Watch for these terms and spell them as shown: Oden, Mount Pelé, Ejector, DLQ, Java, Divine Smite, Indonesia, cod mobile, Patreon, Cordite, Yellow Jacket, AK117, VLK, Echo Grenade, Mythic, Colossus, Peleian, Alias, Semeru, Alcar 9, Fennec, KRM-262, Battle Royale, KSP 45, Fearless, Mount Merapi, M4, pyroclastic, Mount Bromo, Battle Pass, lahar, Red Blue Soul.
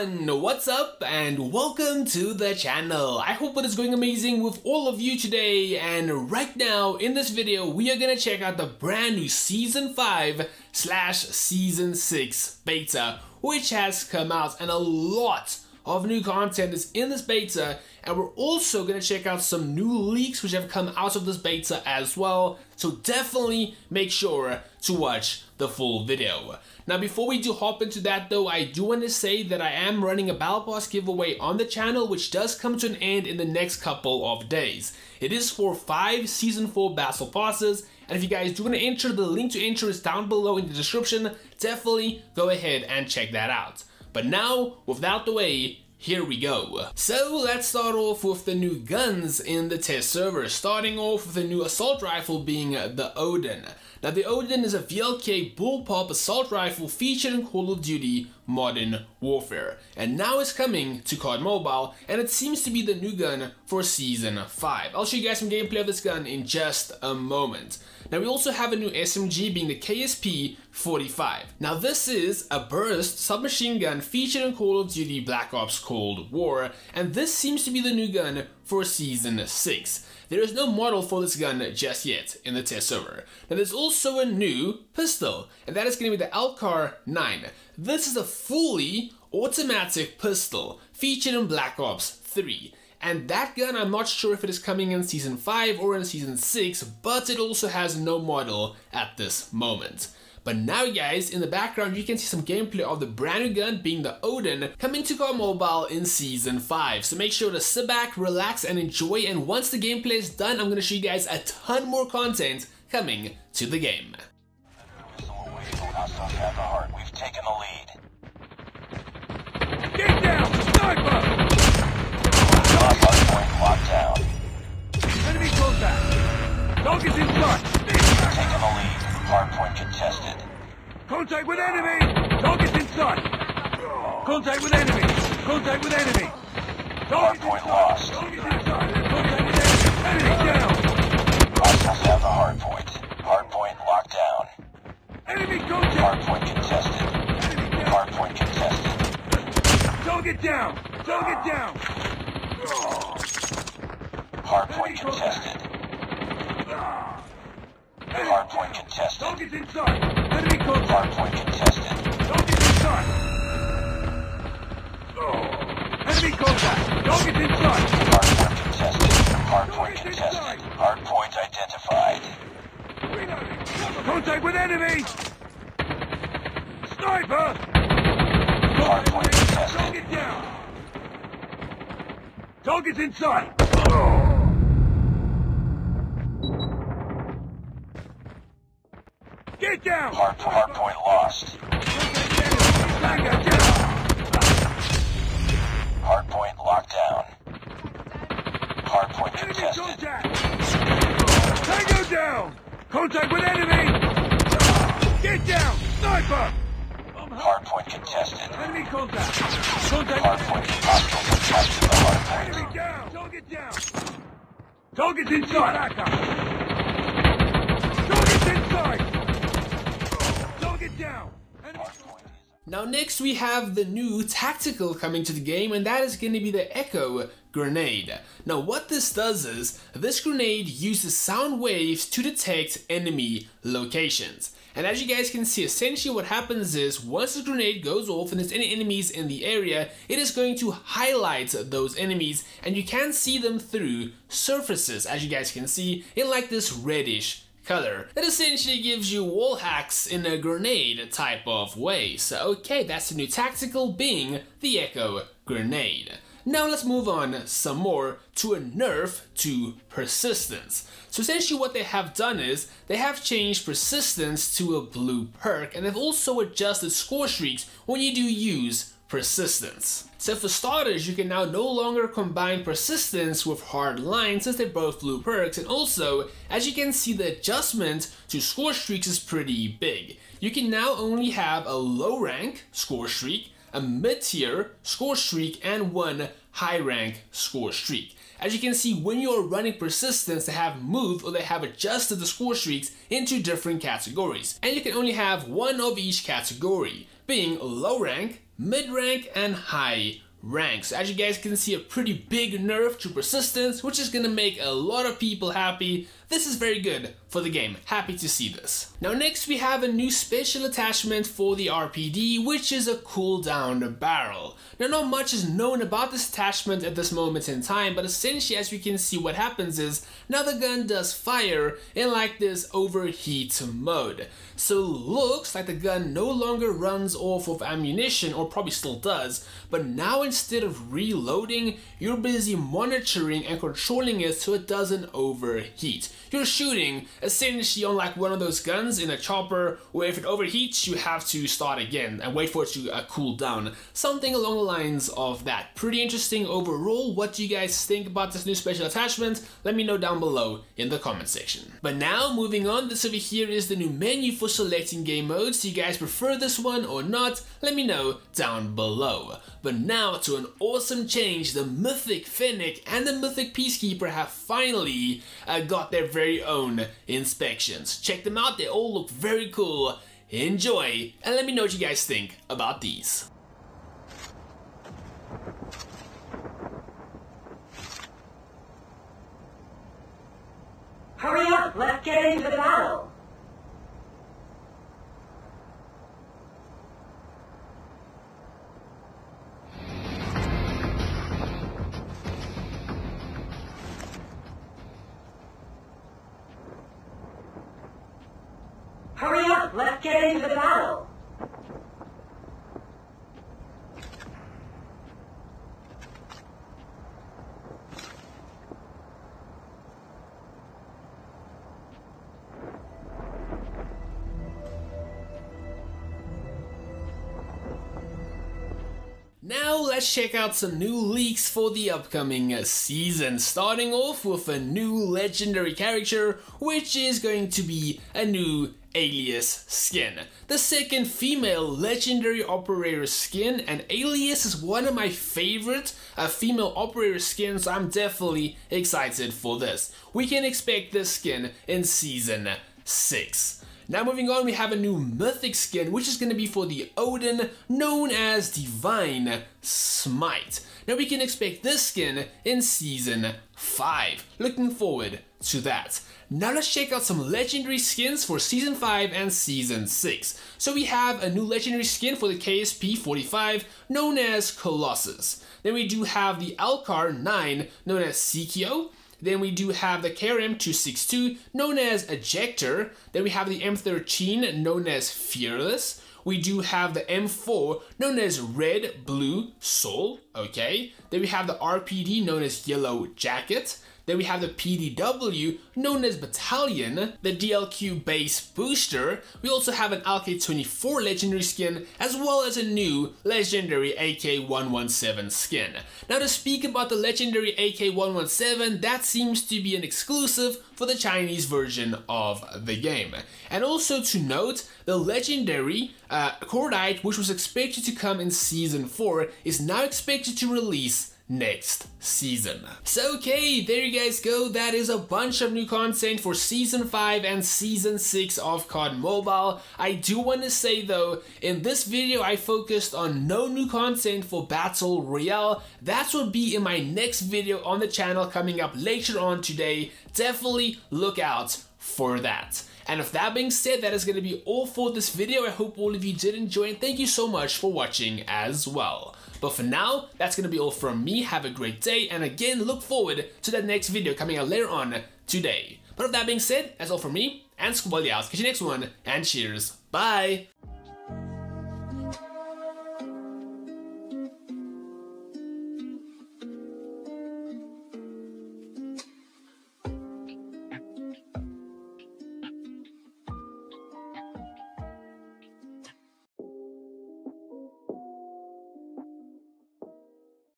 everyone, what's up and welcome to the channel. I hope it is going amazing with all of you today, and right now in this video we are gonna check out the brand new season 5/season 6 beta, which has come out, and a lot of new content is in this beta. And we're also gonna check out some new leaks which have come out of this beta as well, so definitely make sure to watch the full video. Now, before we do hop into that though, I do want to say that I am running a Battle Pass giveaway on the channel, which does come to an end in the next couple of days. It is for 5 Season 4 Battle Passes, and if you guys do want to enter, the link to enter is down below in the description. Definitely go ahead and check that out. But now, without the way, here we go. So let's start off with the new guns in the test server, starting off with the new assault rifle being the Oden. Now the Oden is a VLK bullpup assault rifle featured in Call of Duty Modern Warfare, and now it's coming to COD Mobile, and it seems to be the new gun for Season 5. I'll show you guys some gameplay of this gun in just a moment. Now we also have a new SMG being the KSP 45. Now this is a burst submachine gun featured in Call of Duty Black Ops Cold War, and this seems to be the new gun for Season 6. There is no model for this gun just yet in the test server. Now there's also a new pistol, and that is going to be the Alcar 9. This is a fully automatic pistol featured in Black Ops 3. And that gun, I'm not sure if it is coming in Season 5 or in Season 6, but it also has no model at this moment. But now guys, in the background you can see some gameplay of the brand new gun being the Oden, coming to COD Mobile in Season 5. So make sure to sit back, relax and enjoy, and once the gameplay is done, I'm going to show you guys a ton more content coming to the game. We've taken the lead. Get down, sniper! Locked down. Enemy contact. Dog is in front. Taking the lead. Hardpoint contested. Contact with enemy. Dog is in sight. Contact with enemy. Contact with enemy. Hardpoint lost. Dog is in sight. Contact with enemy. Enemy down. Hostiles have the hardpoint. Hardpoint locked down. Enemy contact. Hardpoint contested. Hardpoint contested. Dog it down. Dog it down. Hardpoint contested. Hardpoint contested. Dog is inside. Enemy contact. Hardpoint contested. Dog is inside. Enemy contact. Dog is inside. Hardpoint contested. Hardpoint contested. Hardpoint identified. Contact with enemy. Sniper. Hardpoint contested. Dog it down. Dog is inside. Get down! Hardpoint lost. Hardpoint locked down. Hardpoint contested. Tango down! Contact with enemy! Get down! Sniper! Hardpoint contested. Enemy contact. Hardpoint hostile contested. The hardpoint. Enemy down! Target down! Target's inside! Target's inside! Now next we have the new tactical coming to the game, and that is going to be the Echo Grenade. Now what this does is, this grenade uses sound waves to detect enemy locations. And as you guys can see, essentially what happens is, once the grenade goes off and there's any enemies in the area, it is going to highlight those enemies, and you can see them through surfaces, as you guys can see, in like this reddish color. It essentially gives you wall hacks in a grenade type of way. So okay, that's the new tactical being the Echo Grenade. Now let's move on some more to a nerf to Persistence. So essentially what they have done is, they have changed Persistence to a blue perk, and they've also adjusted score streaks when you do use Persistence. So for starters, you can now no longer combine Persistence with Hardline since they're both blue perks, and also, as you can see, the adjustment to score streaks is pretty big. You can now only have a low rank score streak, a mid-tier score streak, and one high rank score streak. As you can see, when you are running Persistence, they have moved, or they have adjusted the score streaks into different categories, and you can only have one of each category, being low rank, mid-rank and high ranks. As you guys can see, a pretty big nerf to persistence, which is gonna make a lot of people happy. This is very good for the game. Happy to see this. Now next we have a new special attachment for the RPD, which is a cooldown barrel. Now not much is known about this attachment at this moment in time, but essentially as we can see what happens is, now the gun does fire in like this overheat mode. So looks like the gun no longer runs off of ammunition, or probably still does, but now instead of reloading, you're busy monitoring and controlling it so it doesn't overheat. You're shooting essentially on like one of those guns in a chopper where if it overheats you have to start again and wait for it to cool down. Something along the lines of that. Pretty interesting overall. What do you guys think about this new special attachment? Let me know down below in the comment section. But now moving on, this over here is the new menu for selecting game modes. Do you guys prefer this one or not? Let me know down below. But now to an awesome change, the Mythic Fennec and the Mythic Peacekeeper have finally got their very own inspections. Check them out, they all look very cool. Enjoy, and let me know what you guys think about these. Hurry up, let's get into the battle. Let's get into the battle! Now let's check out some new leaks for the upcoming season, starting off with a new legendary character, which is going to be a new Alias skin. The second female legendary operator skin, and Alias is one of my favorite female operator skins, so I'm definitely excited for this. We can expect this skin in Season 6. Now moving on, we have a new Mythic skin, which is going to be for the Oden, known as Divine Smite. Now we can expect this skin in Season 5. Looking forward to that. Now let's check out some legendary skins for Season 5 and Season 6. So we have a new legendary skin for the KSP 45, known as Colossus. Then we do have the Alcar 9, known as Seekyo. Then we do have the KRM-262, known as Ejector. Then we have the M13, known as Fearless. We do have the M4, known as Red Blue Soul, okay. Then we have the RPD, known as Yellow Jacket. Then we have the PDW, known as Battalion, the DLQ base booster. We also have an AK24 legendary skin, as well as a new legendary AK117 skin. Now to speak about the legendary AK117, that seems to be an exclusive for the Chinese version of the game. And also to note, the legendary Cordite, which was expected to come in Season 4, is now expected to release next season. So okay, there you guys go. That is a bunch of new content for Season 5 and Season 6 of COD Mobile. I do want to say though, in this video I focused on no new content for Battle Royale. That will be in my next video on the channel coming up later on today. Definitely look out for that. And with that being said, that is going to be all for this video. I hope all of you did enjoy and thank you so much for watching as well. But for now, that's going to be all from me. Have a great day, and again, look forward to that next video coming out later on today. But with that being said, that's all from me, and Squally out. Catch you next one, and cheers. Bye!